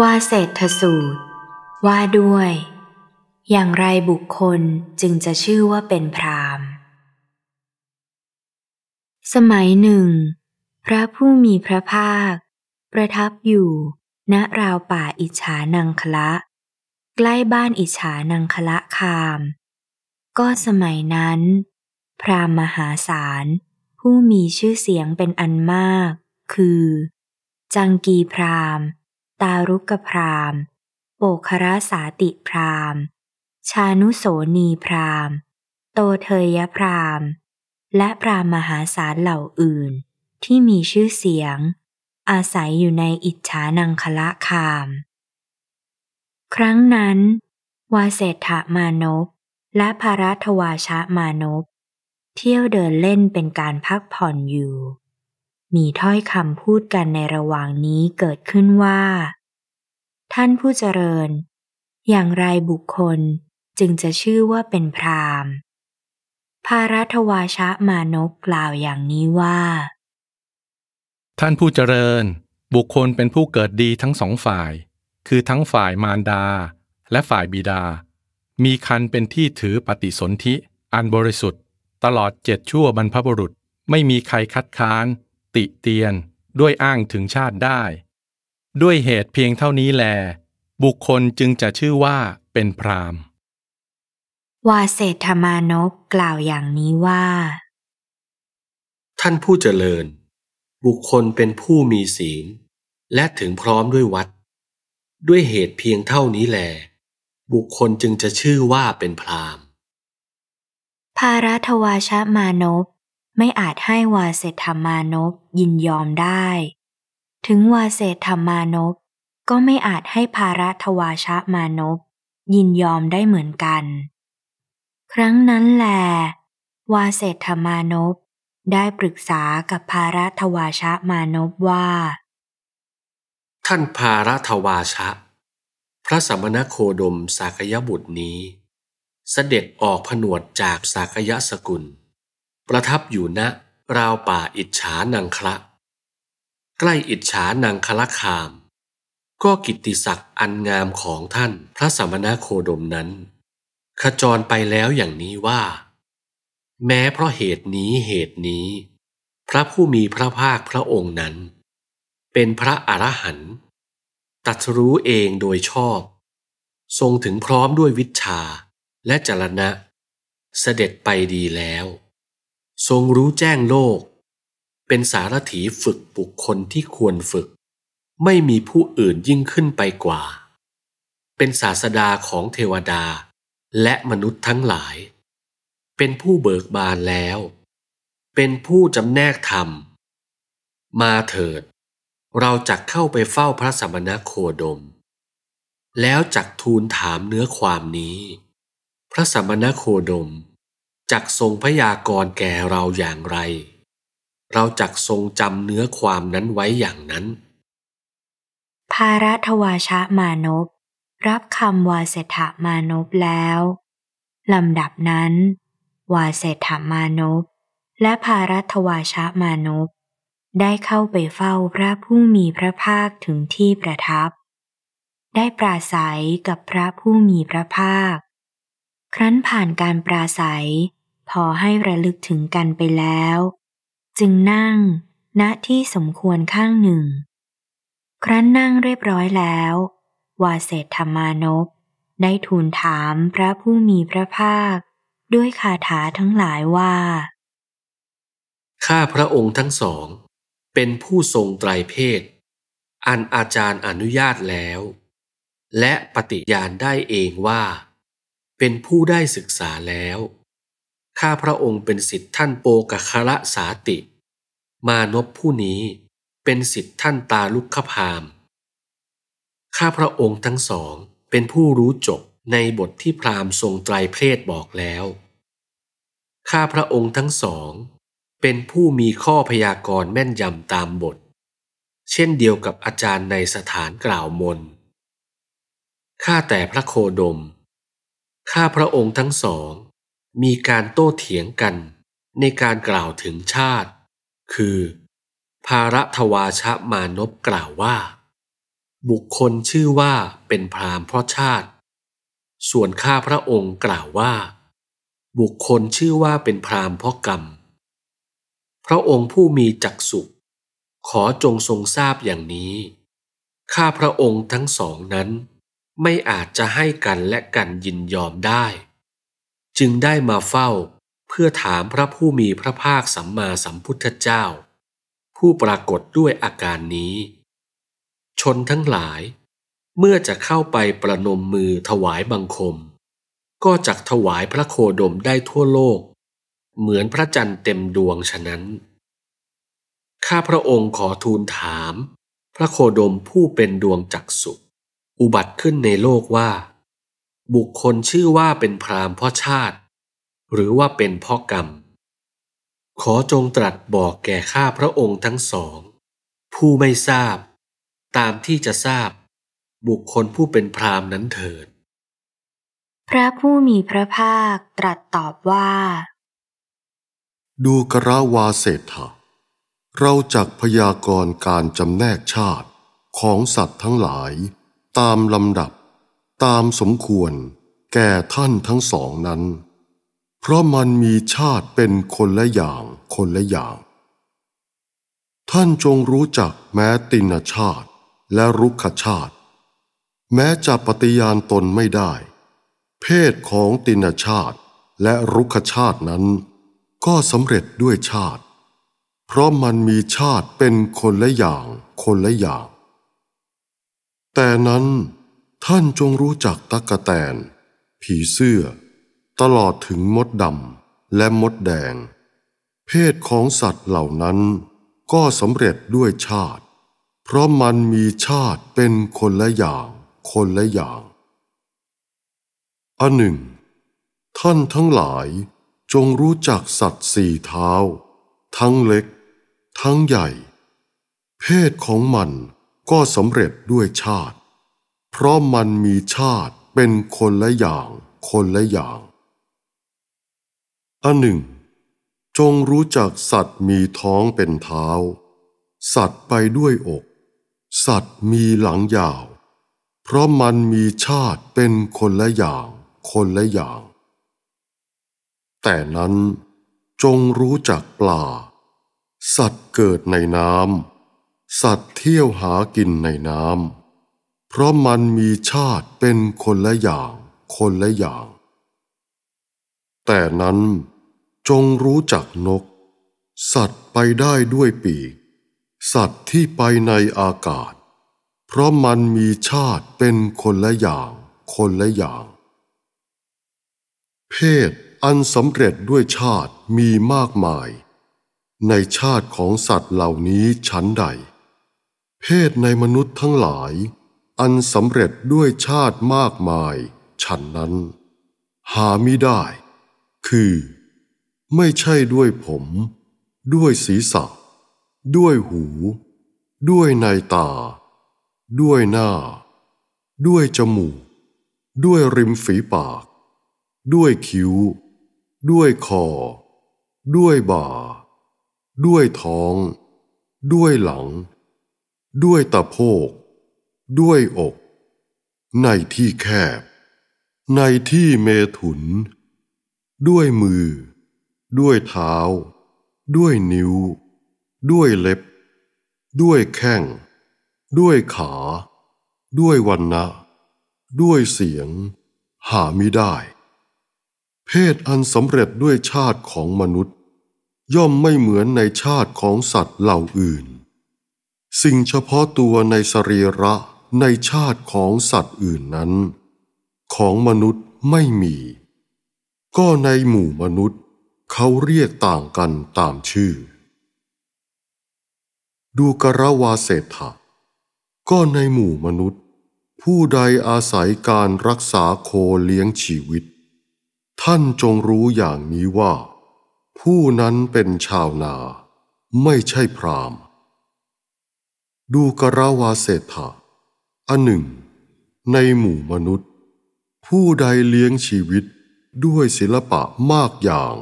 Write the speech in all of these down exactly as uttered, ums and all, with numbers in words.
ว่าเศรษฐสูตรว่าด้วยอย่างไรบุคคลจึงจะชื่อว่าเป็นพราหมณ์สมัยหนึ่งพระผู้มีพระภาคประทับอยู่ณราวป่าอิจฉานังคละใกล้บ้านอิจฉานังคละคามก็สมัยนั้นพราหมณ์มหาศาลผู้มีชื่อเสียงเป็นอันมากคือจังกีพราหมณ์ตารุกพราหมณ์โปครสาติพราหมณ์ชานุโสณีพราหมณ์โตเทยพราหมณ์และพราหมณ์มหาศาลเหล่าอื่นที่มีชื่อเสียงอาศัยอยู่ในอิจฉานังคละคามครั้งนั้นวาเสถมานพและพารัตถวาชมานพเที่ยวเดินเล่นเป็นการพักผ่อนอยู่มีถ้อยคำพูดกันในระหว่างนี้เกิดขึ้นว่าท่านผู้เจริญอย่างไรบุคคลจึงจะชื่อว่าเป็นพราหมณ์พารัตถวาชมานพกล่าวอย่างนี้ว่าท่านผู้เจริญบุคคลเป็นผู้เกิดดีทั้งสองฝ่ายคือทั้งฝ่ายมารดาและฝ่ายบิดามีคันเป็นที่ถือปฏิสนธิอันบริสุทธิ์ตลอดเจ็ดชั่วบรรพบุรุษไม่มีใครคัดค้านติเตียนด้วยอ้างถึงชาติได้ด้วยเหตุเพียงเท่านี้แลบุคคลจึงจะชื่อว่าเป็นพราหมณ์วาเสถมานพกล่าวอย่างนี้ว่าท่านผู้เจริญบุคคลเป็นผู้มีศีลและถึงพร้อมด้วยวัดด้วยเหตุเพียงเท่านี้แลบุคคลจึงจะชื่อว่าเป็นพราหมณ์พารัตวาชมานพไม่อาจให้วาเสถมานพยินยอมได้ถึงวาเสถมานพก็ไม่อาจให้พารัตวาชมานพยินยอมได้เหมือนกันครั้งนั้นแลวาเสถมานพได้ปรึกษากับพารัตวาชมานพว่าท่านพารัตวาชะพระสมณโคดมสากยบุตรนี้เสด็จออกผนวดจากสากยสกุลประทับอยู่ณราวป่าอิจฉานังคละใกล้อิจฉานังคละคามก็กิตติศักดิ์อันงามของท่านพระสมณโคดมนั้นขจรไปแล้วอย่างนี้ว่าแม้เพราะเหตุนี้เหตุนี้พระผู้มีพระภาคพระองค์นั้นเป็นพระอรหันต์ตรัสรู้เองโดยชอบทรงถึงพร้อมด้วยวิชชาและจรณะเสด็จไปดีแล้วทรงรู้แจ้งโลกเป็นสารถีฝึกบุคคลที่ควรฝึกไม่มีผู้อื่นยิ่งขึ้นไปกว่าเป็นศาสดาของเทวดาและมนุษย์ทั้งหลายเป็นผู้เบิกบานแล้วเป็นผู้จำแนกธรรมมาเถิดเราจักเข้าไปเฝ้าพระสมณโคดมแล้วจักทูลถามเนื้อความนี้พระสมณโคดมจักทรงพยากรณ์แก่เราอย่างไรเราจักทรงจำเนื้อความนั้นไว้อย่างนั้นพารัตวาชมานพรับคำวาเสถมานพแล้วลำดับนั้นวาเสถมานพและพารัตวาชมานพได้เข้าไปเฝ้าพระผู้มีพระภาคถึงที่ประทับได้ปราศัยกับพระผู้มีพระภาคครั้นผ่านการปราศัยพอให้ระลึกถึงกันไปแล้วจึงนั่งณที่สมควรข้างหนึ่งครั้นนั่งเรียบร้อยแล้ววาเสถมานพได้ทูลถามพระผู้มีพระภาคด้วยคาถาทั้งหลายว่าข้าพระองค์ทั้งสองเป็นผู้ทรงไตรเพศอันอาจารย์อนุญาตแล้วและปฏิญาณได้เองว่าเป็นผู้ได้ศึกษาแล้วข้าพระองค์เป็นศิษย์ท่านโปกครสาติมานพผู้นี้เป็นศิษย์ท่านตาลุกขพราหมณ์ข้าพระองค์ทั้งสองเป็นผู้รู้จบในบทที่พราหมณ์ทรงไตรเพศบอกแล้วข้าพระองค์ทั้งสองเป็นผู้มีข้อพยากรณ์แม่นยำตามบทเช่นเดียวกับอาจารย์ในสถานกล่าวมนต์ข้าแต่พระโคดมข้าพระองค์ทั้งสองมีการโต้เถียงกันในการกล่าวถึงชาติคือพารัตวาชมานพกล่าวว่า บุคคลชื่อว่าเป็นพราหมณ์เพราะชาติส่วนข้าพระองค์กล่าวว่าบุคคลชื่อว่าเป็นพราหมณ์เพราะกรรมพระองค์ผู้มีจักษุขอจงทรงทราบอย่างนี้ข้าพระองค์ทั้งสองนั้นไม่อาจจะให้กันและกันยินยอมได้จึงได้มาเฝ้าเพื่อถามพระผู้มีพระภาคสัมมาสัมพุทธเจ้าผู้ปรากฏด้วยอาการนี้ชนทั้งหลายเมื่อจะเข้าไปประนมมือถวายบังคมก็จักถวายพระโคดมได้ทั่วโลกเหมือนพระจันทร์เต็มดวงฉะนั้นข้าพระองค์ขอทูลถามพระโคดมผู้เป็นดวงจักษุอุบัติขึ้นในโลกว่าบุคคลชื่อว่าเป็นพราหมณ์เพราะชาติหรือว่าเป็นเพราะกรรมขอจงตรัสบอกแก่ข้าพระองค์ทั้งสองผู้ไม่ทราบตามที่จะทราบบุคคลผู้เป็นพราหมณ์นั้นเถิดพระผู้มีพระภาคตรัสตอบว่าดูกราวาเศรษฐะเราจักพยากรณ์การจำแนกชาติของสัตว์ทั้งหลายตามลำดับตามสมควรแก่ท่านทั้งสองนั้นเพราะมันมีชาติเป็นคนละอย่างคนละอย่างท่านจงรู้จักแม้ตินชาติและรุกขชาติแม้จะปฏิญาณตนไม่ได้เพศของตินชาติและรุกขชาตินั้นก็สำเร็จด้วยชาติเพราะมันมีชาติเป็นคนละอย่างคนละอย่างแต่นั้นท่านจงรู้จักตั๊กแตนผีเสื้อตลอดถึงมดดำและมดแดงเพศของสัตว์เหล่านั้นก็สำเร็จด้วยชาติเพราะมันมีชาติเป็นคนละอย่างคนละอย่างอันหนึ่งท่านทั้งหลายจงรู้จักสัตว์สี่เท้าทั้งเล็กทั้งใหญ่เพศของมันก็สำเร็จด้วยชาติเพราะมันมีชาติเป็นคนละอย่างคนละอย่างอันหนึ่งจงรู้จักสัตว์มีท้องเป็นเท้าสัตว์ไปด้วยอกสัตว์มีหลังยาวเพราะมันมีชาติเป็นคนละอย่างคนละอย่างแต่นั้นจงรู้จักปลาสัตว์เกิดในน้ำสัตว์เที่ยวหากินในน้ำเพราะมันมีชาติเป็นคนละอย่างคนละอย่างแต่นั้นจงรู้จักนกสัตว์ไปได้ด้วยปีกสัตว์ที่ไปในอากาศเพราะมันมีชาติเป็นคนละอย่างคนละอย่างเพศอันสำเร็จด้วยชาติมีมากมายในชาติของสัตว์เหล่านี้ชั้นใดเพศในมนุษย์ทั้งหลายอันสำเร็จด้วยชาติมากมายฉันนั้นหามิได้คือไม่ใช่ด้วยผมด้วยศีรษะด้วยหูด้วยในตาด้วยหน้าด้วยจมูกด้วยริมฝีปากด้วยคิ้วด้วยคอด้วยบ่าด้วยท้องด้วยหลังด้วยตะโพกด้วยอกในที่แคบในที่เมถุนด้วยมือด้วยเท้าด้วยนิ้วด้วยเล็บด้วยแข้งด้วยขาด้วยวรรณะด้วยเสียงหามิได้เพศอันสำเร็จด้วยชาติของมนุษย์ย่อมไม่เหมือนในชาติของสัตว์เหล่าอื่นสิ่งเฉพาะตัวในสรีระในชาติของสัตว์อื่นนั้นของมนุษย์ไม่มีก็ในหมู่มนุษย์เขาเรียกต่างกันตามชื่อดูกรวาเศรษฐะก็ในหมู่มนุษย์ผู้ใดอาศัยการรักษาโคเลี้ยงชีวิตท่านจงรู้อย่างนี้ว่าผู้นั้นเป็นชาวนาไม่ใช่พราหมณ์ดูกรวาเศรษฐะอันหนึ่งในหมู่มนุษย์ผู้ใดเลี้ยงชีวิตด้วยศิลปะมากอย่าง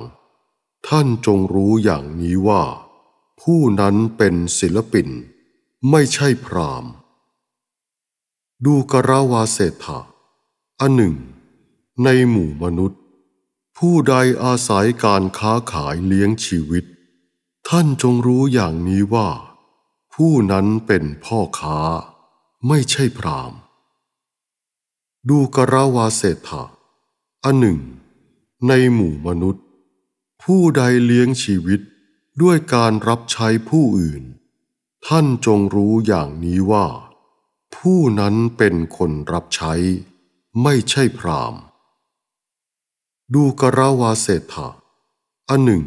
ท่านจงรู้อย่างนี้ว่าผู้นั้นเป็นศิลปินไม่ใช่พราหมณ์ ดูกราวาเศรษฐะอันหนึ่งในหมู่มนุษย์ผู้ใดอาศัยการค้าขายเลี้ยงชีวิตท่านจงรู้อย่างนี้ว่าผู้นั้นเป็นพ่อค้าไม่ใช่พราหมณ์ดูกราวาเศรษฐะอันหนึ่งในหมู่มนุษย์ผู้ใดเลี้ยงชีวิตด้วยการรับใช้ผู้อื่นท่านจงรู้อย่างนี้ว่าผู้นั้นเป็นคนรับใช้ไม่ใช่พราหมณ์ดูกราวาเศรษฐะอันหนึ่ง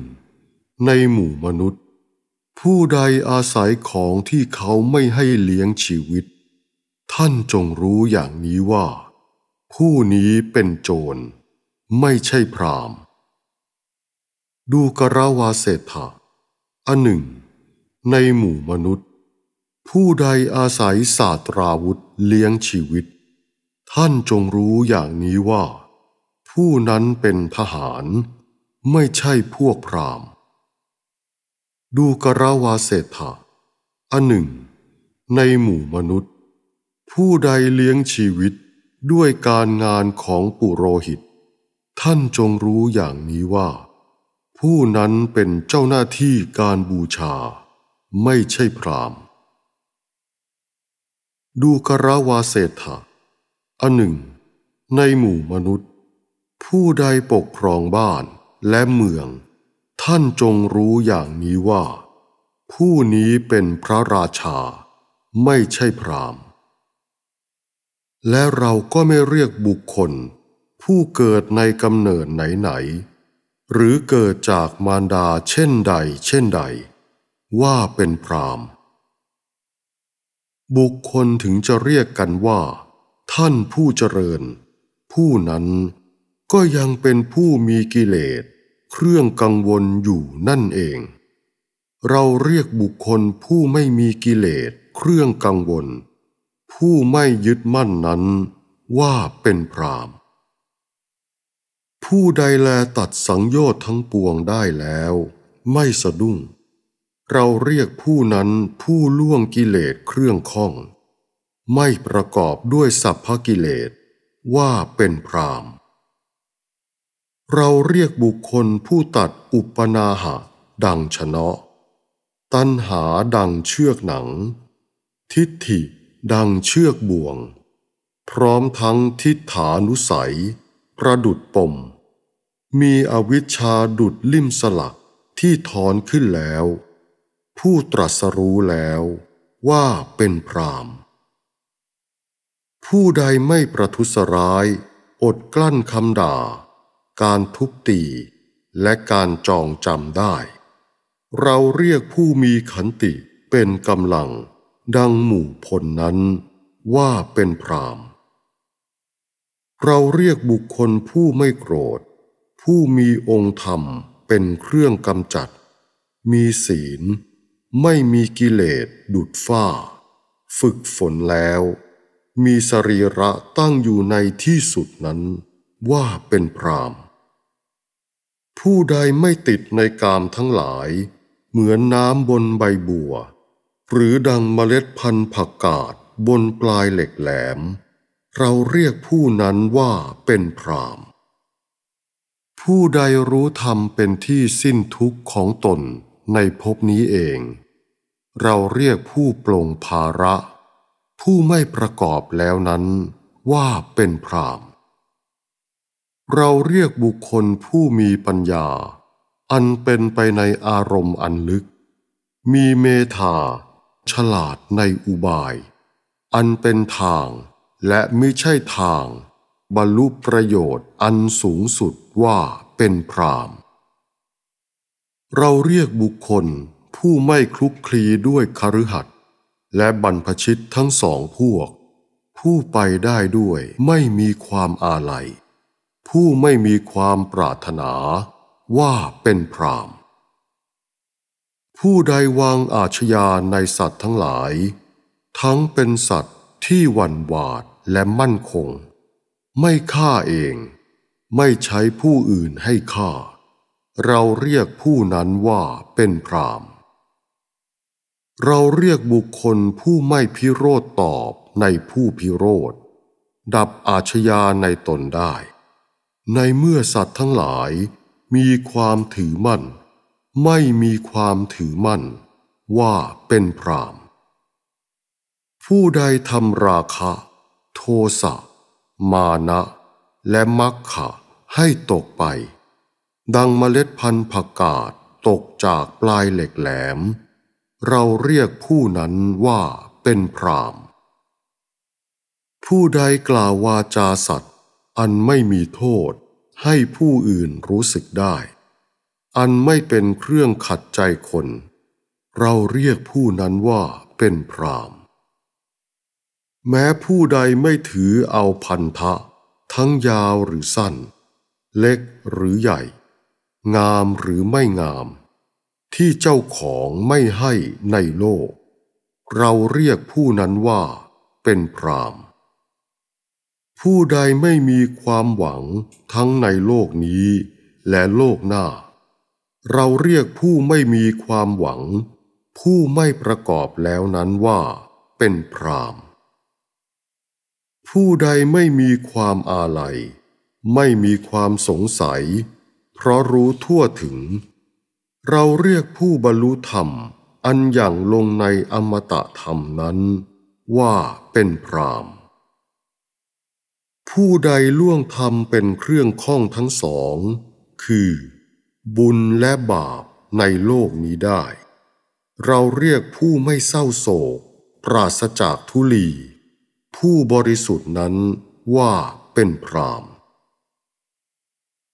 ในหมู่มนุษย์ผู้ใดอาศัยของที่เขาไม่ให้เลี้ยงชีวิตท่านจงรู้อย่างนี้ว่าผู้นี้เป็นโจรไม่ใช่พราหมณ์ดูกราวาเศรษฐะอันหนึ่งในหมู่มนุษย์ผู้ใดอาศัยศาสตราวุธเลี้ยงชีวิตท่านจงรู้อย่างนี้ว่าผู้นั้นเป็นทหารไม่ใช่พวกพราหมณ์ดูกราวาเศรษฐะอันหนึ่งในหมู่มนุษย์ผู้ใดเลี้ยงชีวิตด้วยการงานของปุโรหิตท่านจงรู้อย่างนี้ว่าผู้นั้นเป็นเจ้าหน้าที่การบูชาไม่ใช่พราหมณ์ดูกราวาเศรษฐะอันหนึ่งในหมู่มนุษย์ผู้ใดปกครองบ้านและเมืองท่านจงรู้อย่างนี้ว่าผู้นี้เป็นพระราชาไม่ใช่พราหมณ์และเราก็ไม่เรียกบุคคลผู้เกิดในกำเนิดไหนๆหรือเกิดจากมารดาเช่นใดเช่นใดว่าเป็นพราหมณ์บุคคลถึงจะเรียกกันว่าท่านผู้เจริญผู้นั้นก็ยังเป็นผู้มีกิเลสเครื่องกังวลอยู่นั่นเองเราเรียกบุคคลผู้ไม่มีกิเลสเครื่องกังวลผู้ไม่ยึดมั่นนั้นว่าเป็นพราหมณ์ผู้ใดแลตัดสังโยชน์ทั้งปวงได้แล้วไม่สะดุ้งเราเรียกผู้นั้นผู้ล่วงกิเลสเครื่องข้องไม่ประกอบด้วยสัพพกิเลสว่าเป็นพราหมณ์เราเรียกบุคคลผู้ตัดอุปนาหะดังชะเนาะตัณหาดังเชือกหนังทิฏฐิดังเชือกบ่วงพร้อมทั้งทิฏฐานุสัยประดุจปมมีอวิชชาดุจลิ่มสลักที่ถอนขึ้นแล้วผู้ตรัสรู้แล้วว่าเป็นพราหมณ์ผู้ใดไม่ประทุษร้ายอดกลั้นคำด่าการทุบตีและการจองจำได้เราเรียกผู้มีขันติเป็นกำลังดังหมู่พลนั้นว่าเป็นพราหมณ์เราเรียกบุคคลผู้ไม่โกรธผู้มีองค์ธรรมเป็นเครื่องกำจัดมีศีลไม่มีกิเลสดุจฝ้าฝึกฝนแล้วมีสรีระตั้งอยู่ในที่สุดนั้นว่าเป็นพราหมณ์ผู้ใดไม่ติดในกามทั้งหลายเหมือนน้ำบนใบบัวหรือดังเมล็ดพันธุ์ผักกาดบนปลายเหล็กแหลมเราเรียกผู้นั้นว่าเป็นพราหมณ์ผู้ใดรู้ธรรมเป็นที่สิ้นทุกข์ของตนในภพนี้เองเราเรียกผู้ปลงภาระผู้ไม่ประกอบแล้วนั้นว่าเป็นพราหมณ์เราเรียกบุคคลผู้มีปัญญาอันเป็นไปในอารมณ์อันลึกมีเมธาฉลาดในอุบายอันเป็นทางและไม่ใช่ทางบรรลุประโยชน์อันสูงสุดว่าเป็นพราหมณ์เราเรียกบุคคลผู้ไม่คลุกคลีด้วยคฤหัสถ์และบรรพชิตทั้งสองพวกผู้ไปได้ด้วยไม่มีความอาลัยผู้ไม่มีความปรารถนาว่าเป็นพราหมณ์ผู้ใดวางอาชญาในสัตว์ทั้งหลายทั้งเป็นสัตว์ที่หวั่นหวาดและมั่นคงไม่ฆ่าเองไม่ใช้ผู้อื่นให้ฆ่าเราเรียกผู้นั้นว่าเป็นพราหมณ์เราเรียกบุคคลผู้ไม่พิโรธตอบ ในผู้พิโรธดับอาชญาในตนได้ในเมื่อสัตว์ทั้งหลายมีความถือมั่นไม่มีความถือมั่นว่าเป็นพรามผู้ใดทำราคะโทสะมานะและมัคคะให้ตกไปดังเมล็ดพันธุ์ผักกาดตกจากปลายเหล็กแหลมเราเรียกผู้นั้นว่าเป็นพรามผู้ใดกล่าววาจาสัตย์อันไม่มีโทษให้ผู้อื่นรู้สึกได้อันไม่เป็นเครื่องขัดใจคนเราเรียกผู้นั้นว่าเป็นพรามแม้ผู้ใดไม่ถือเอาพันธะทั้งยาวหรือสั้นเล็กหรือใหญ่งามหรือไม่งามที่เจ้าของไม่ให้ในโลกเราเรียกผู้นั้นว่าเป็นพรามผู้ใดไม่มีความหวังทั้งในโลกนี้และโลกหน้าเราเรียกผู้ไม่มีความหวังผู้ไม่ประกอบแล้วนั้นว่าเป็นพรามผู้ใดไม่มีความอาลัยไม่มีความสงสัยเพราะรู้ทั่วถึงเราเรียกผู้บรรลุธรรมอันอย่างลงในอมตะธรรมนั้นว่าเป็นพรามผู้ใดล่วงธรรมเป็นเครื่องข้องทั้งสองคือบุญและบาปในโลกนี้ได้เราเรียกผู้ไม่เศร้าโศกปราศจากทุลีผู้บริสุทธิ์นั้นว่าเป็นพราม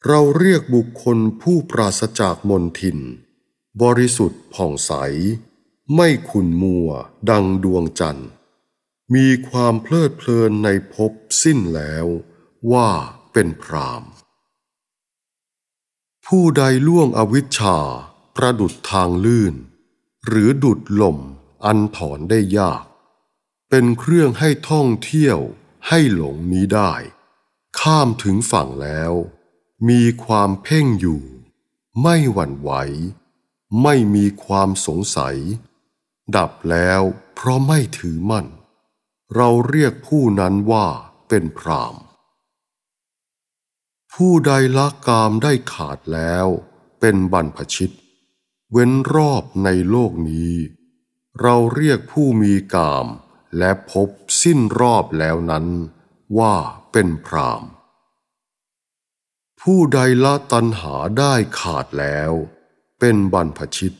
เราเรียกบุคคลผู้ปราศจากมลทินบริสุทธิ์ผ่องใสไม่ขุ่นมัวดังดวงจันทร์มีความเพลิดเพลินในภพสิ้นแล้วว่าเป็นพรามผู้ใดล่วงอวิชชาประดุจทางลื่นหรือดุจลมอันถอนได้ยากเป็นเครื่องให้ท่องเที่ยวให้หลงนี้ได้ข้ามถึงฝั่งแล้วมีความเพ่งอยู่ไม่หวั่นไหวไม่มีความสงสัยดับแล้วเพราะไม่ถือมั่นเราเรียกผู้นั้นว่าเป็นพรามผู้ใดละกามได้ขาดแล้วเป็นบรรพชิตเว้นรอบในโลกนี้เราเรียกผู้มีกามและพบสิ้นรอบแล้วนั้นว่าเป็นพรามผู้ใดละตัณหาได้ขาดแล้วเป็นบรรพชิต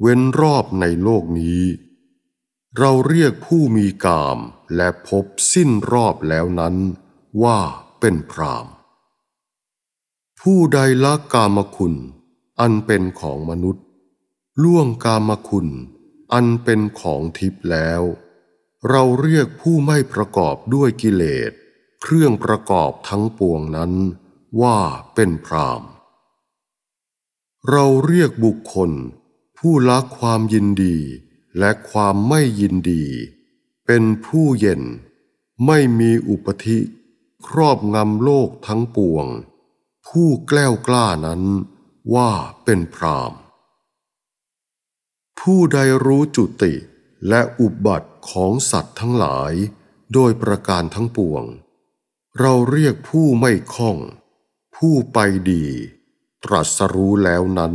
เว้นรอบในโลกนี้เราเรียกผู้มีกามและพบสิ้นรอบแล้วนั้นว่าเป็นพรามผู้ใดละกามคุณอันเป็นของมนุษย์ล่วงกามคุณอันเป็นของทิพย์แล้วเราเรียกผู้ไม่ประกอบด้วยกิเลสเครื่องประกอบทั้งปวงนั้นว่าเป็นพรามเราเรียกบุคคลผู้ละความยินดีและความไม่ยินดีเป็นผู้เย็นไม่มีอุปธิครอบงำโลกทั้งปวงผู้แกล้วกล้านั้นว่าเป็นพรามผู้ใดรู้จุติและอุบัติของสัตว์ทั้งหลายโดยประการทั้งปวงเราเรียกผู้ไม่ข้องผู้ไปดีตรัสรู้แล้วนั้น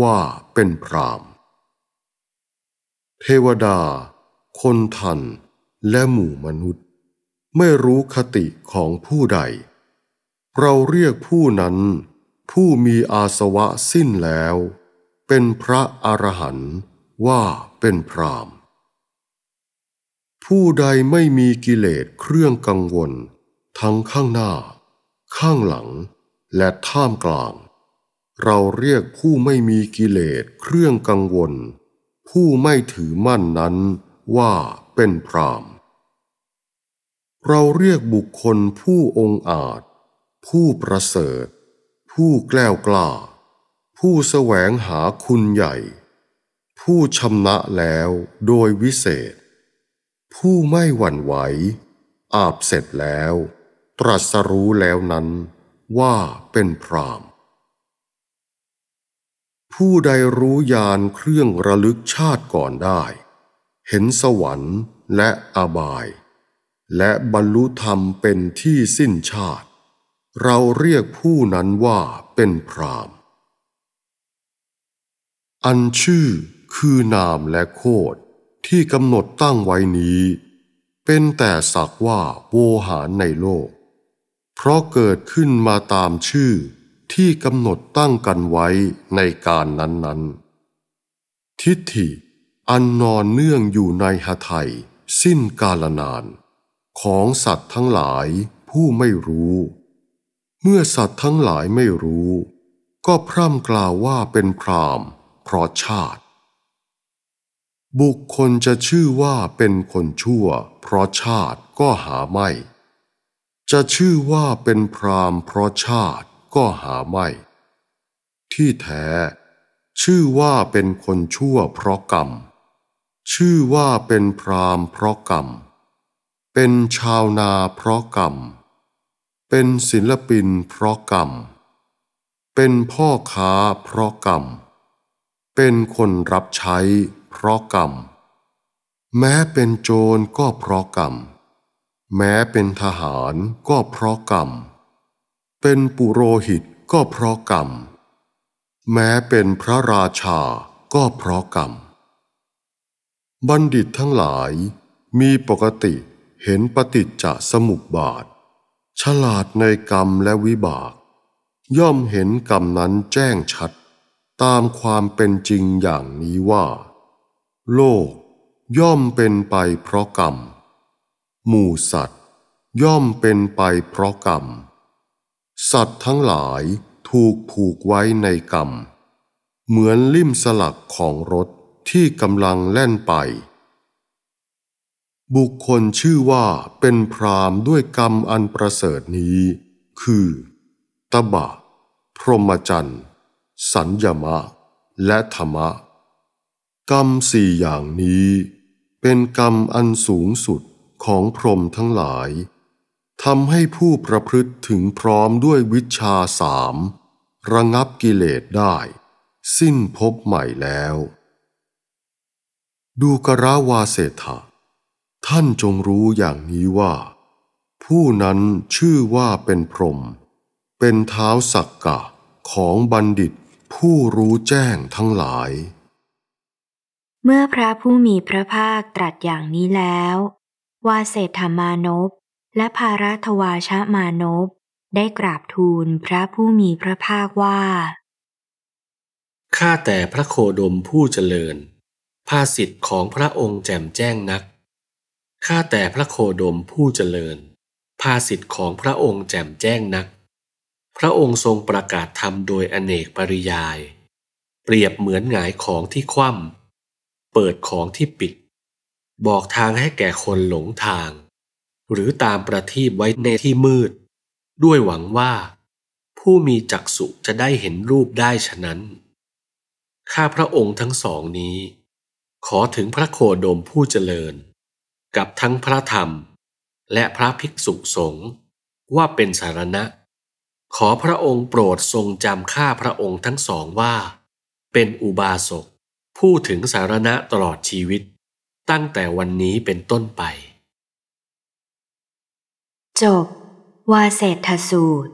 ว่าเป็นพรามเทวดาคนทันและหมู่มนุษย์ไม่รู้คติของผู้ใดเราเรียกผู้นั้นผู้มีอาสวะสิ้นแล้วเป็นพระอรหันต์ว่าเป็นพรามผู้ใดไม่มีกิเลสเครื่องกังวลทั้งข้างหน้าข้างหลังและท่ามกลางเราเรียกผู้ไม่มีกิเลสเครื่องกังวลผู้ไม่ถือมั่นนั้นว่าเป็นพรามเราเรียกบุคคลผู้องอาจผู้ประเสริฐผู้แกล้วกล้าผู้แสวงหาคุณใหญ่ผู้ชำนะแล้วโดยวิเศษผู้ไม่หวั่นไหวอาบเสร็จแล้วตรัสรู้แล้วนั้นว่าเป็นพรามผู้ใดรู้ญาณเครื่องระลึกชาติก่อนได้เห็นสวรรค์และอบาย และบรรลุธรรมเป็นที่สิ้นชาติเราเรียกผู้นั้นว่าเป็นพราหมณ์อันชื่อคือนามและโคดที่กำหนดตั้งไว้นี้เป็นแต่สักว่าโวหารในโลกเพราะเกิดขึ้นมาตามชื่อที่กำหนดตั้งกันไว้ในการนั้นๆทิฏฐิอันนอนเนื่องอยู่ในหทัยสิ้นกาลนานของสัตว์ทั้งหลายผู้ไม่รู้เมื่อสัตว์ทั้งหลายไม่รู้ก็พร่ำกล่าวว่าเป็นพราหมณ์เพราะชาติบุคคลจะชื่อว่าเป็นคนชั่วเพราะชาติก็หาไม่จะชื่อว่าเป็นพราหมณ์เพราะชาติก็หาไม่ที่แท้ชื่อว่าเป็นคนชั่วเพราะกรรมชื่อว่าเป็นพราหมณ์เพราะกรรมเป็นชาวนาเพราะกรรมเป็นศิลปินเพราะกรรมเป็นพ่อค้าเพราะกรรมเป็นคนรับใช้เพราะกรรมแม้เป็นโจรก็เพราะกรรมแม้เป็นทหารก็เพราะกรรมเป็นปุโรหิตก็เพราะกรรมแม้เป็นพระราชาก็เพราะกรรมบัณฑิตทั้งหลายมีปกติเห็นปฏิจจสมุปบาทฉลาดในกรรมและวิบากย่อมเห็นกรรมนั้นแจ้งชัดตามความเป็นจริงอย่างนี้ว่าโลกย่อมเป็นไปเพราะกรรมหมู่สัตว์ย่อมเป็นไปเพราะกรรมสัตว์ทั้งหลายถูกผูกไว้ในกรรมเหมือนลิ่มสลักของรถที่กำลังแล่นไปบุคคลชื่อว่าเป็นพราหมณ์ด้วยกรรมอันประเสริฐนี้คือตบะพรหมจรรย์สัญญมะและธรรมะกรรมสี่อย่างนี้เป็นกรรมอันสูงสุดของพรหมทั้งหลายทำให้ผู้ประพฤติถึงพร้อมด้วยวิชชาสามระงับกิเลสได้สิ้นภพใหม่แล้วดูกราวาเสถะท่านจงรู้อย่างนี้ว่าผู้นั้นชื่อว่าเป็นพรหมเป็นเท้าสักกะของบัณฑิตผู้รู้แจ้งทั้งหลายเมื่อพระผู้มีพระภาคตรัสอย่างนี้แล้ววาเสถมานพและภารัทวาชมานพได้กราบทูลพระผู้มีพระภาคว่าข้าแต่พระโคดมผู้เจริญภาษิตของพระองค์แจ่มแจ้งนักข้าแต่พระโคดมผู้เจริญภาษิตของพระองค์แจ่มแจ้งนักพระองค์ทรงประกาศธรรมโดยอเนกปริยายเปรียบเหมือนหงายของที่คว่ำเปิดของที่ปิดบอกทางให้แก่คนหลงทางหรือตามประทีปไว้ในที่มืดด้วยหวังว่าผู้มีจักษุจะได้เห็นรูปได้ฉะนั้นข้าพระองค์ทั้งสองนี้ขอถึงพระโคดมผู้เจริญกับทั้งพระธรรมและพระภิกษุสงฆ์ว่าเป็นสารณะขอพระองค์โปรดทรงจำข้าพระองค์ทั้งสองว่าเป็นอุบาสกผู้ถึงสารณะตลอดชีวิตตั้งแต่วันนี้เป็นต้นไปจบวาเสถสูตร